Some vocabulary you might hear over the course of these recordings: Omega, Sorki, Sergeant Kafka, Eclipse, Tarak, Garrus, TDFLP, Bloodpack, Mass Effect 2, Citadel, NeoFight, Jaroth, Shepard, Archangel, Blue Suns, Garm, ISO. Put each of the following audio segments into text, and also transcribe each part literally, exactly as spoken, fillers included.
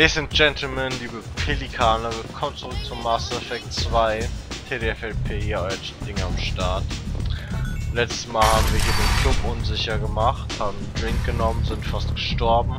Ladies and Gentlemen, liebe Pelikane, willkommen zurück zum Mass Effect zwei. T D F L P, hier euer Dinger am Start. Letztes Mal haben wir hier den Club unsicher gemacht, haben einen Drink genommen, sind fast gestorben,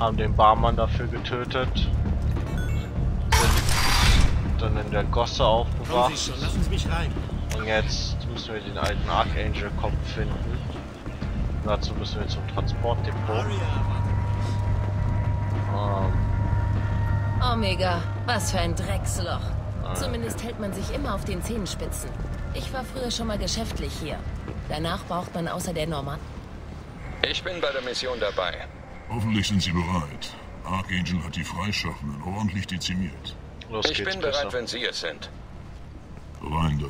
haben den Barmann dafür getötet, sind dann in der Gosse aufgewacht. Kommen Sie schon, lassen Sie mich rein. Und jetzt müssen wir den alten Archangel-Kopf finden. Und dazu müssen wir zum Transportdepot. Ähm. Omega, was für ein Drecksloch. Okay. Zumindest hält man sich immer auf den Zehenspitzen. Ich war früher schon mal geschäftlich hier. Danach braucht man außer der Norman. Ich bin bei der Mission dabei. Hoffentlich sind Sie bereit. Archangel hat die Freischaffenden ordentlich dezimiert. Los ich geht's, bin bereit, besser. Wenn Sie es sind. Rein da.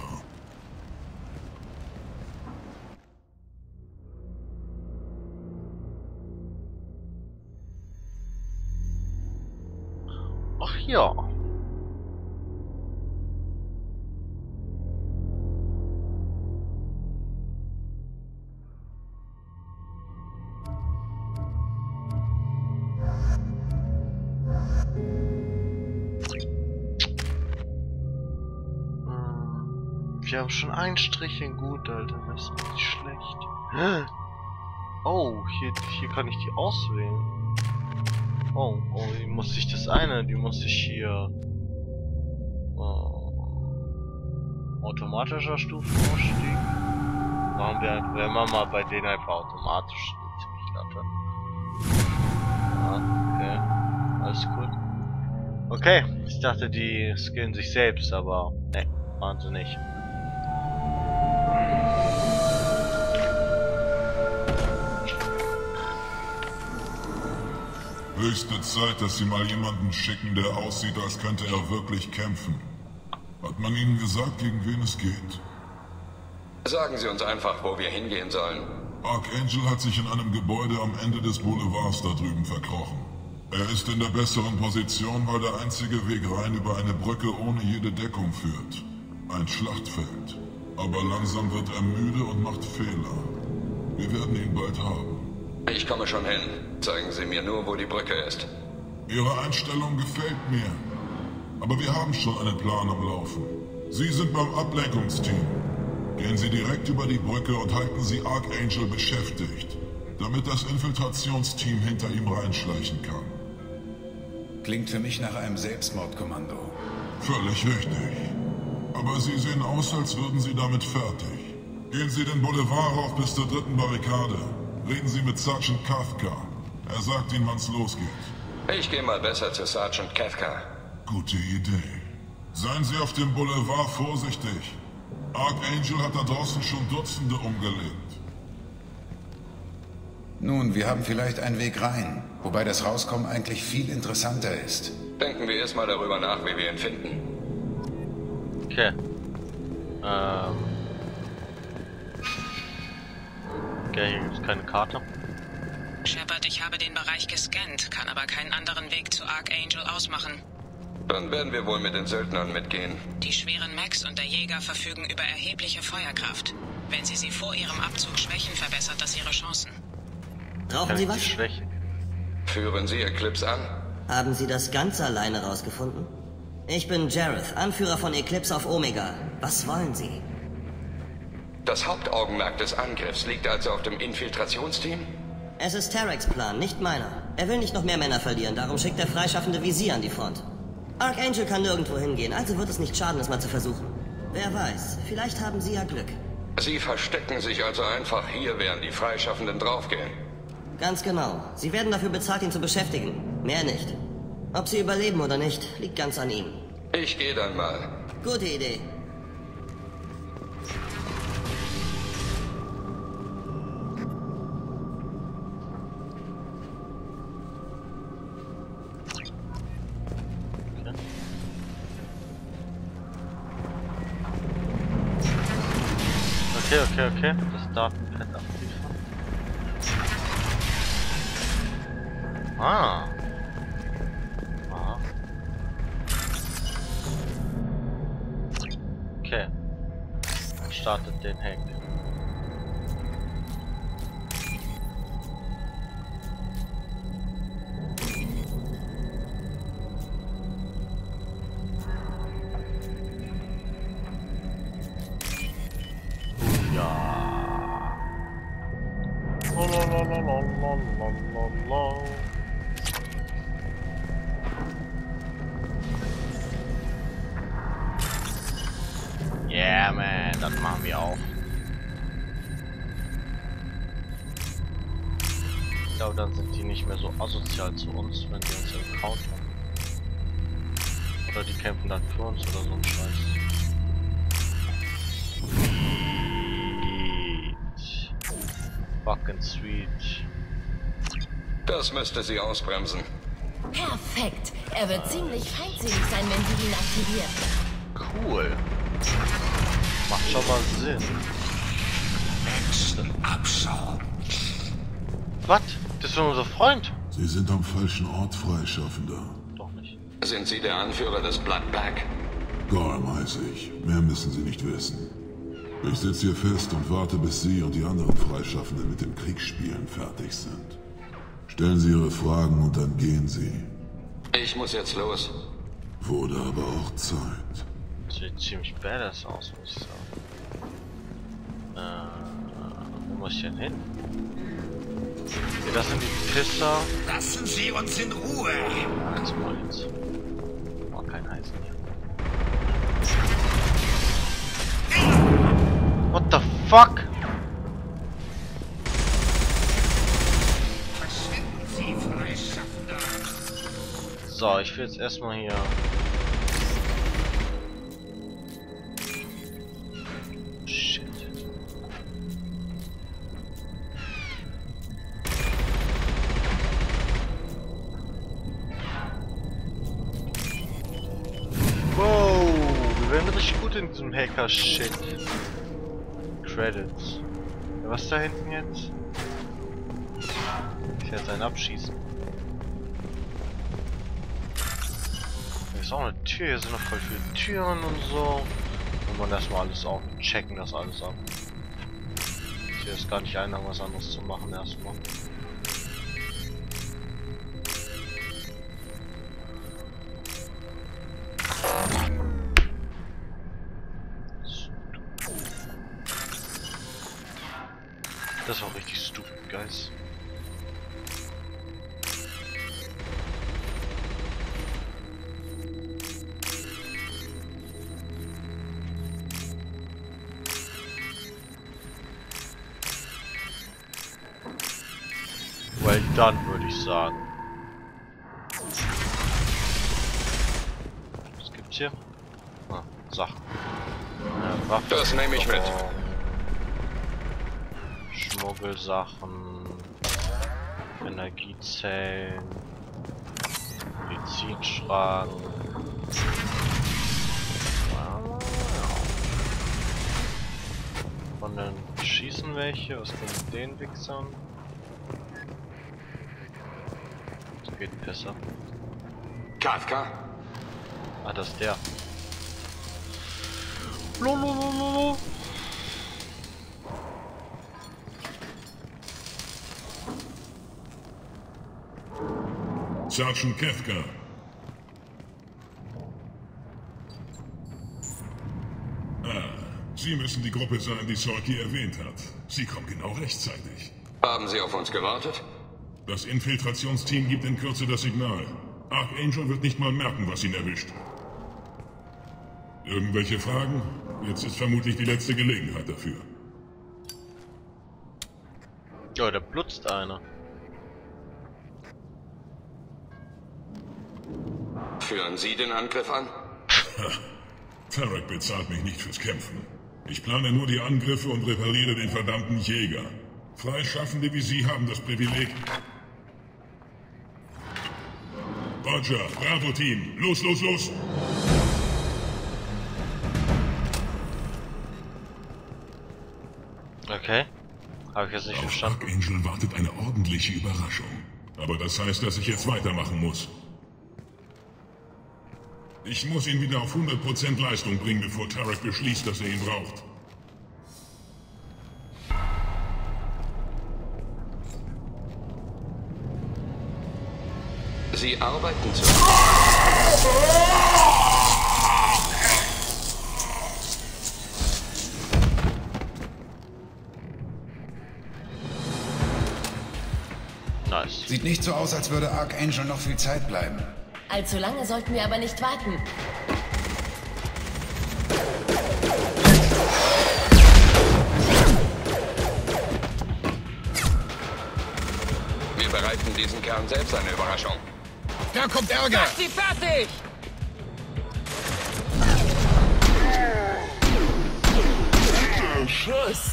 Ach ja. Wir haben schon ein Strichchen gut, Alter. Das ist nicht schlecht. Oh, hier, hier kann ich die auswählen. Oh, oh, die muss ich das eine, die muss ich hier oh, automatischer Stufenausstieg. Machen wir, wenn wir mal bei denen einfach automatisch eine ziemlich Latte. Ja, okay, alles gut. Okay, ich dachte, die skillen sich selbst, aber ne, waren sie nicht. Höchste Zeit, dass Sie mal jemanden schicken, der aussieht, als könnte er wirklich kämpfen. Hat man Ihnen gesagt, gegen wen es geht? Sagen Sie uns einfach, wo wir hingehen sollen. Archangel hat sich in einem Gebäude am Ende des Boulevards da drüben verkrochen. Er ist in der besseren Position, weil der einzige Weg rein über eine Brücke ohne jede Deckung führt. Ein Schlachtfeld. Aber langsam wird er müde und macht Fehler. Wir werden ihn bald haben. Ich komme schon hin. Zeigen Sie mir nur, wo die Brücke ist. Ihre Einstellung gefällt mir. Aber wir haben schon einen Plan am Laufen. Sie sind beim Ablenkungsteam. Gehen Sie direkt über die Brücke und halten Sie Archangel beschäftigt, damit das Infiltrationsteam hinter ihm reinschleichen kann. Klingt für mich nach einem Selbstmordkommando. Völlig richtig. Aber Sie sehen aus, als würden Sie damit fertig. Gehen Sie den Boulevard auch bis zur dritten Barrikade. Reden Sie mit Sergeant Kafka. Er sagt Ihnen, wann's losgeht. Ich gehe mal besser zu Sergeant Kafka. Gute Idee. Seien Sie auf dem Boulevard vorsichtig. Archangel hat da draußen schon Dutzende umgelegt. Nun, wir haben vielleicht einen Weg rein. Wobei das Rauskommen eigentlich viel interessanter ist. Denken wir erstmal darüber nach, wie wir ihn finden. Okay. Ähm... Okay, hier gibt es keine Karte. Shepard, ich habe den Bereich gescannt, kann aber keinen anderen Weg zu Archangel ausmachen. Dann werden wir wohl mit den Söldnern mitgehen. Die schweren Mechs und der Jäger verfügen über erhebliche Feuerkraft. Wenn Sie sie vor ihrem Abzug schwächen, verbessert das Ihre Chancen. Brauchen Sie was? Führen Sie Eclipse an. Haben Sie das ganz alleine rausgefunden? Ich bin Jaroth, Anführer von Eclipse auf Omega. Was wollen Sie? Das Hauptaugenmerk des Angriffs liegt also auf dem Infiltrationsteam? Es ist Taraks Plan, nicht meiner. Er will nicht noch mehr Männer verlieren, darum schickt er Freischaffende wie Sie an die Front. Archangel kann nirgendwo hingehen, also wird es nicht schaden, es mal zu versuchen. Wer weiß, vielleicht haben Sie ja Glück. Sie verstecken sich also einfach hier, während die Freischaffenden draufgehen? Ganz genau. Sie werden dafür bezahlt, ihn zu beschäftigen. Mehr nicht. Ob Sie überleben oder nicht, liegt ganz an Ihnen. Ich gehe dann mal. Gute Idee. Okay, okay, okay. Das Datenpad abliefern. Ah. Ah. Okay. Man startet den Hack. Lalalala. Yeah, man, das machen wir auch. Ich glaube, dann sind die nicht mehr so asozial zu uns, wenn die uns encountern. Oder die kämpfen dann für uns oder so ein Scheiß. Fucking sweet. Das müsste sie ausbremsen. Perfekt. Er wird ziemlich feindselig sein, wenn sie ihn aktiviert. Cool. Macht schon mal Sinn. Menschenabschau. Was? Das ist unser Freund. Sie sind am falschen Ort, Freischaffender. Doch nicht. Sind Sie der Anführer des Bloodpack? Garm heiße ich. Mehr müssen Sie nicht wissen. Ich sitze hier fest und warte, bis Sie und die anderen Freischaffenden mit dem Kriegsspielen fertig sind. Stellen Sie Ihre Fragen und dann gehen Sie. Ich muss jetzt los. Wurde aber auch Zeit. Das sieht ziemlich badass aus, muss ich sagen. Äh, wo muss ich denn hin? Das sind die Pisser. Lassen Sie uns in Ruhe! Ganz mal jetzt. Oh, kein Eisen hier. What the fuck? Verschwinden Sie, Freischaffender! So, ich will jetzt erstmal hier. Shit. Credits. Was da hinten jetzt? Ich werde einen abschießen. Hier ist auch eine Tür, hier sind noch voll viele Türen und so. Muss man erstmal alles auf. Checken das alles ab. Hier ist gar nicht einer, was anderes zu machen erstmal. Das war richtig stupid, guys. Well done, würde ich sagen. Was gibt's hier? Ah, Sachen. Äh, Waffen. Das nehme ich mit. Schmuggelsachen, Energiezellen, Medizinschrank. Wow. Von den schießen welche, was geht mit den Wichsern? Das geht besser. Kafka? Ah, das ist der. Lololololol. Sergeant Kafka. Ah, Sie müssen die Gruppe sein, die Sorki erwähnt hat. Sie kommen genau rechtzeitig. Haben Sie auf uns gewartet? Das Infiltrationsteam gibt in Kürze das Signal. Archangel wird nicht mal merken, was ihn erwischt. Irgendwelche Fragen? Jetzt ist vermutlich die letzte Gelegenheit dafür. Ja, da blutzt einer. Führen Sie den Angriff an? Tarak bezahlt mich nicht fürs Kämpfen. Ich plane nur die Angriffe und repariere den verdammten Jäger. Freischaffende wie Sie haben das Privileg. Roger, Bravo-Team, los, los, los! Okay, habe ich jetzt nicht verstanden. Auf Archangel wartet eine ordentliche Überraschung. Aber das heißt, dass ich jetzt weitermachen muss. Ich muss ihn wieder auf hundert Prozent Leistung bringen, bevor Tarak beschließt, dass er ihn braucht. Sie arbeiten zu... Sieht nicht so aus, als würde Archangel noch viel Zeit bleiben. Allzu lange sollten wir aber nicht warten. Wir bereiten diesen Kern selbst eine Überraschung. Da kommt Ärger! Mach sie fertig! Schuss!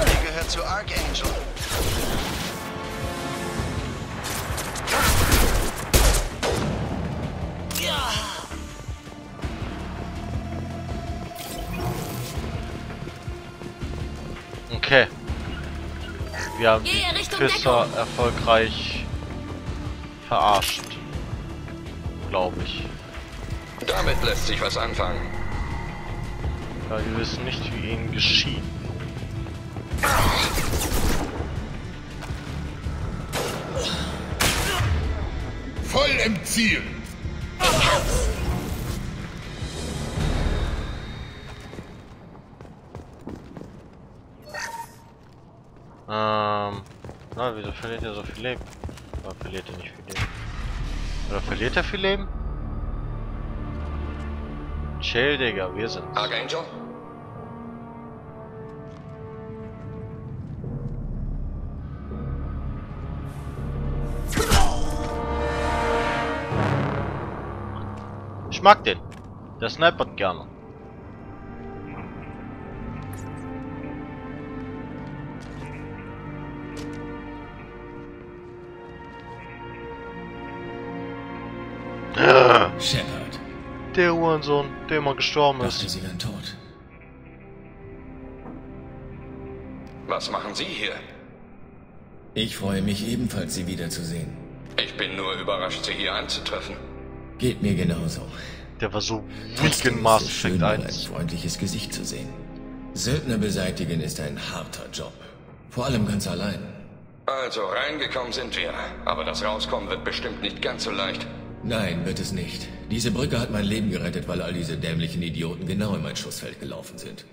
Die gehört zu Archangel. Okay. Wir haben die Küsser erfolgreich verarscht. Glaube ich. Damit lässt sich was anfangen. Ja, wir wissen nicht, wie ihnen geschieht. Voll im Ziel! Ähm... Na, wieso verliert er so viel Leben? Oder verliert er nicht viel Leben? Oder verliert er viel Leben? Chill, Digga, wir sind. Archangel? Ich mag den. Der snipert gerne. Shepard. Der Uhrensohn, der immer gestorben ist. Dachte, sie wären tot. Was machen Sie hier? Ich freue mich ebenfalls, Sie wiederzusehen. Ich bin nur überrascht, Sie hier anzutreffen. Geht mir genauso. Der war so wütend in Mass Effect eins. Mal ein freundliches Gesicht zu sehen. Söldner beseitigen ist ein harter Job. Vor allem ganz allein. Also, reingekommen sind wir. Aber das Rauskommen wird bestimmt nicht ganz so leicht. Nein, wird es nicht. Diese Brücke hat mein Leben gerettet, weil all diese dämlichen Idioten genau in mein Schussfeld gelaufen sind.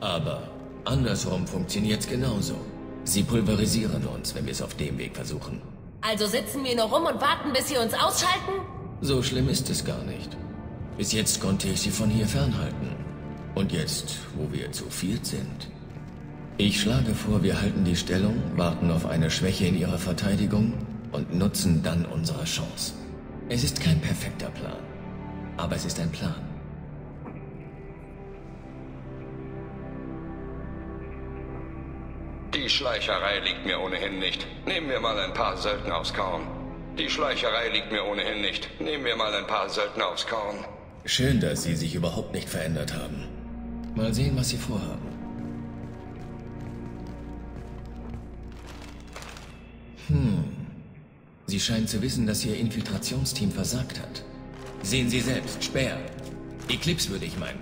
Aber andersrum funktioniert's genauso. Sie pulverisieren uns, wenn wir es auf dem Weg versuchen. Also sitzen wir nur rum und warten, bis sie uns ausschalten? So schlimm ist es gar nicht. Bis jetzt konnte ich sie von hier fernhalten. Und jetzt, wo wir zu viert sind... Ich schlage vor, wir halten die Stellung, warten auf eine Schwäche in ihrer Verteidigung und nutzen dann unsere Chance. Es ist kein perfekter Plan, aber es ist ein Plan. Die Schleicherei liegt mir ohnehin nicht. Nehmen wir mal ein paar Söldner aufs Korn. Die Schleicherei liegt mir ohnehin nicht. Nehmen wir mal ein paar Söldner aufs Korn. Schön, dass Sie sich überhaupt nicht verändert haben. Mal sehen, was Sie vorhaben. Hm. Sie scheinen zu wissen, dass Ihr Infiltrationsteam versagt hat. Sehen Sie selbst, Speer. Eclipse würde ich meinen.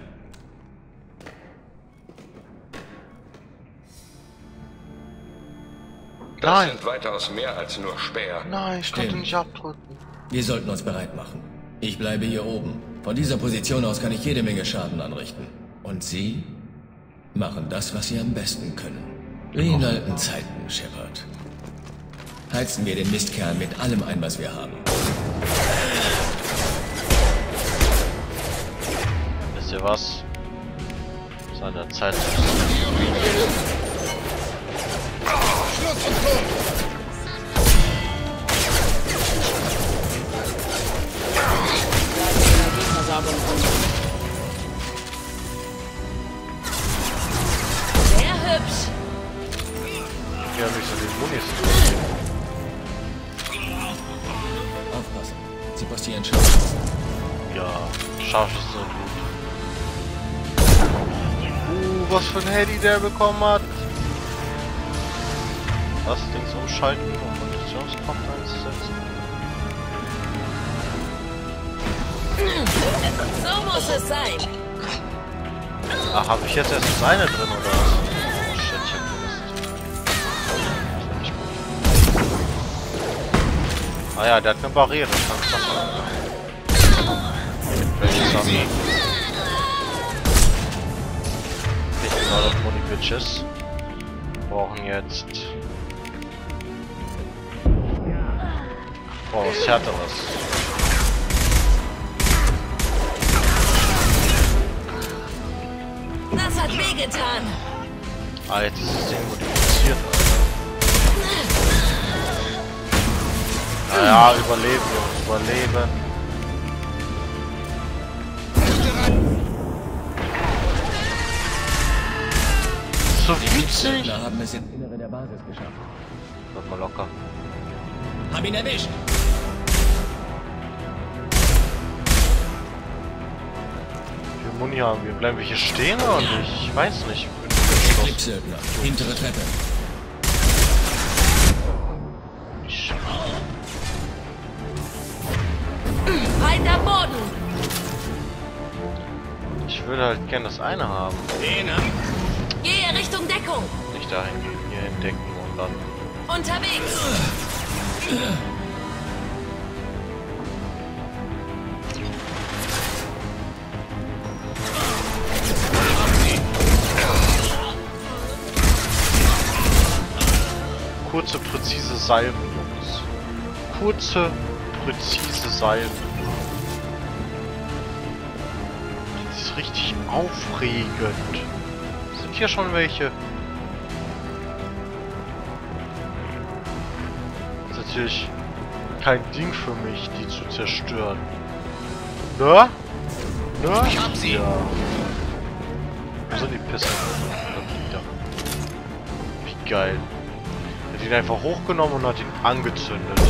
Das Nein. sind weitaus mehr als nur Speer. Nein, ich Stimmt. konnte nicht abdrücken. Wir sollten uns bereit machen. Ich bleibe hier oben. Von dieser Position aus kann ich jede Menge Schaden anrichten. Und Sie machen das, was Sie am besten können. Wie in alten Zeiten, Shepard. Heizen wir den Mistkern mit allem ein, was wir haben. Wisst ihr was? Seiner Zeit. Schluss und Tor! Sehr hübsch! Hier habe ich so den Munis. Aufpassen, sie passieren scharf. Ja, scharf ist so gut. Uh, was für ein Handy der bekommen hat! Das Ding umschalten und Konditionskraft einsetzen. So muss es sein. Ach, habe ich jetzt erst das eine drin oder was? Oh shit, ich hab vermisst. Das ist ja nicht gut. Ah ja, der hat eine Barriere. Ich kann es doch mal. schaffen. Nicht genau das Money Bitches. Wir brauchen jetzt. Oh, was Härteres. Das hat wehgetan! Ah, jetzt ist das Ding modifiziert, Alter. Naja, überleben, Jungs, überleben. Die Zögler haben es ins Innere der Basis geschafft. Wird mal locker. Hab ihn erwischt! Wie viel Muni haben wir? Bleiben wir hier stehen oder nicht? Ich weiß nicht. Eclipse, hintere Treppe. Weiter Boden! Ich würde halt gerne das eine haben. Den haben. Gehe Richtung Deckung! Nicht dahin gehen, hier entdecken und dann. Unterwegs! Kurze, präzise Salben, Jungs. Kurze, präzise Salben. Das ist richtig aufregend. Hier schon welche. Das ist natürlich kein Ding für mich, die zu zerstören. Ne? Ne? Ich hab sie. Ja. Wo sind die Pisse? Wie geil. Er hat ihn einfach hochgenommen und hat ihn angezündet.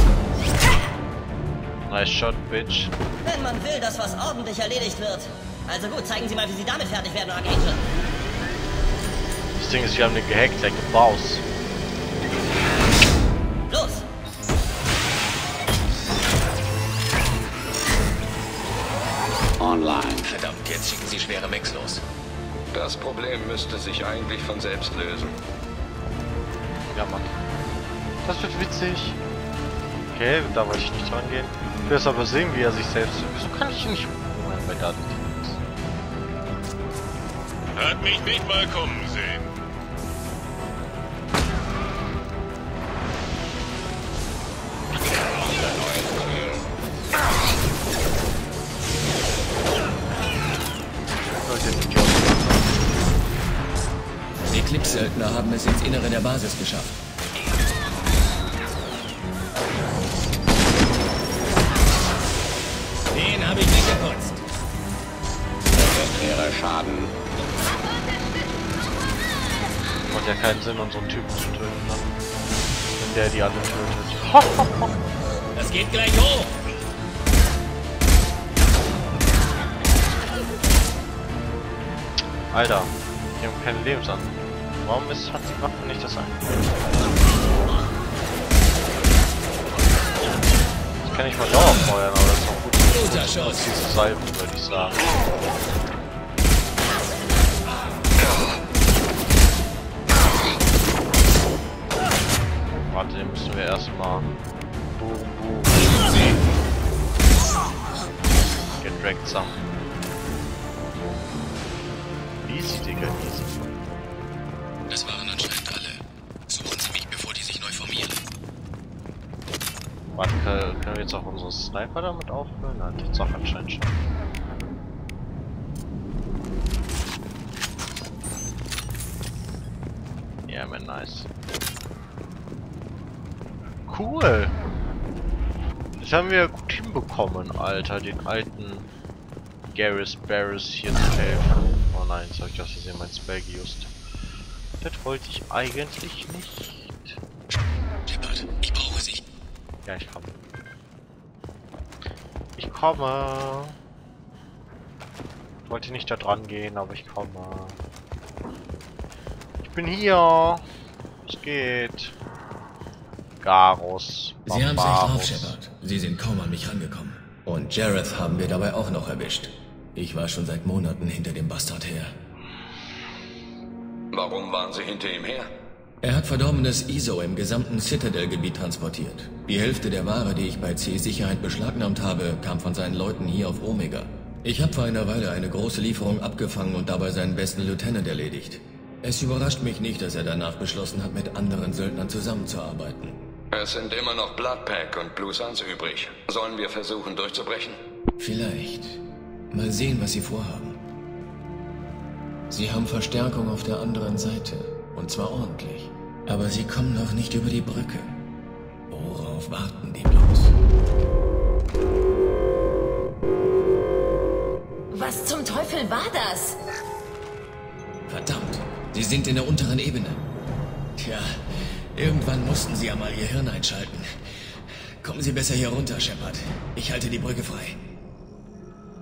Nice shot, bitch. Wenn man will, dass was ordentlich erledigt wird. Also gut, zeigen Sie mal, wie Sie damit fertig werden, Archangel. Das Ding ist, wir haben den gehackt, like a boss. Los! Online. Verdammt, jetzt schicken Sie schwere Mechs los. Das Problem müsste sich eigentlich von selbst lösen. Ja, Mann. Das wird witzig. Okay, da wollte ich nicht rangehen. Ich will es aber sehen, wie er sich selbst... Wieso kann ich ihn nicht... Moment, bei Daten. Hat mich nicht mal kommen sehen. Die Eclipse-Söldner haben es ins Innere der Basis geschafft. Den habe ich weggeputzt. Schwerer Schaden. Macht ja keinen Sinn, unseren Typen zu töten, ne? Wenn der die alle tötet. Ho, ho, ho. Das geht gleich hoch! Alter, die haben keine Lebensanzeige. Warum ist, hat die Waffe nicht das ein? Das kann ich mal dauerfeuern, aber das ist auch gut. Das ist diese Salben, würde ich sagen. Warte, den müssen wir erstmal. Boom, boom. Gedragt zusammen. Easy, Digga, easy. Das waren anscheinend alle. Suchen Sie mich, bevor die sich neu formieren. Warte, können wir jetzt auch unseren Sniper damit auffüllen? Nein, jetzt auch anscheinend schon. Ja, yeah, man, nice. Cool! Das haben wir gut hinbekommen, Alter, den alten Garrus Barris hier zu helfen. Oh nein, jetzt hab ich das gesehen, mein Spell just. Das wollte ich eigentlich nicht. Shepard, ich brauche sie. Ja, ich komme. Ich komme. Ich wollte nicht da dran gehen, aber ich komme. Ich bin hier. Es geht. Garrus. Sie haben sich drauf, Shepard. Sie sind kaum an mich rangekommen. Und Jaroth haben wir dabei auch noch erwischt. Ich war schon seit Monaten hinter dem Bastard her. Warum waren Sie hinter ihm her? Er hat verdorbenes I S O im gesamten Citadel-Gebiet transportiert. Die Hälfte der Ware, die ich bei C Sicherheit beschlagnahmt habe, kam von seinen Leuten hier auf Omega. Ich habe vor einer Weile eine große Lieferung abgefangen und dabei seinen besten Lieutenant erledigt. Es überrascht mich nicht, dass er danach beschlossen hat, mit anderen Söldnern zusammenzuarbeiten. Es sind immer noch Bloodpack und Blue Suns übrig. Sollen wir versuchen, durchzubrechen? Vielleicht. Mal sehen, was sie vorhaben. Sie haben Verstärkung auf der anderen Seite. Und zwar ordentlich. Aber sie kommen noch nicht über die Brücke. Worauf warten die bloß? Was zum Teufel war das? Verdammt, sie sind in der unteren Ebene. Tja, irgendwann mussten sie ja mal ihr Hirn einschalten. Kommen Sie besser hier runter, Shepard. Ich halte die Brücke frei.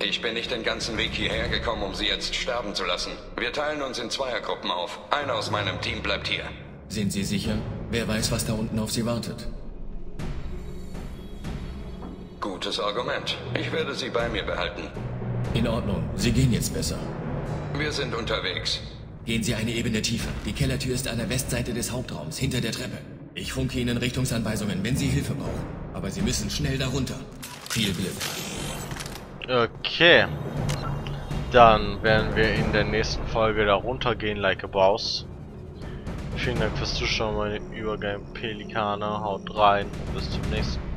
Ich bin nicht den ganzen Weg hierher gekommen, um Sie jetzt sterben zu lassen. Wir teilen uns in Zweiergruppen auf. Einer aus meinem Team bleibt hier. Sind Sie sicher? Wer weiß, was da unten auf Sie wartet? Gutes Argument. Ich werde Sie bei mir behalten. In Ordnung. Sie gehen jetzt besser. Wir sind unterwegs. Gehen Sie eine Ebene tiefer. Die Kellertür ist an der Westseite des Hauptraums, hinter der Treppe. Ich funke Ihnen Richtungsanweisungen, wenn Sie Hilfe brauchen. Aber Sie müssen schnell darunter. Viel Glück. Okay. Dann werden wir in der nächsten Folge da runtergehen, like a boss. Vielen Dank fürs Zuschauen, meine Übergang Pelikane. Haut rein und bis zum nächsten Mal.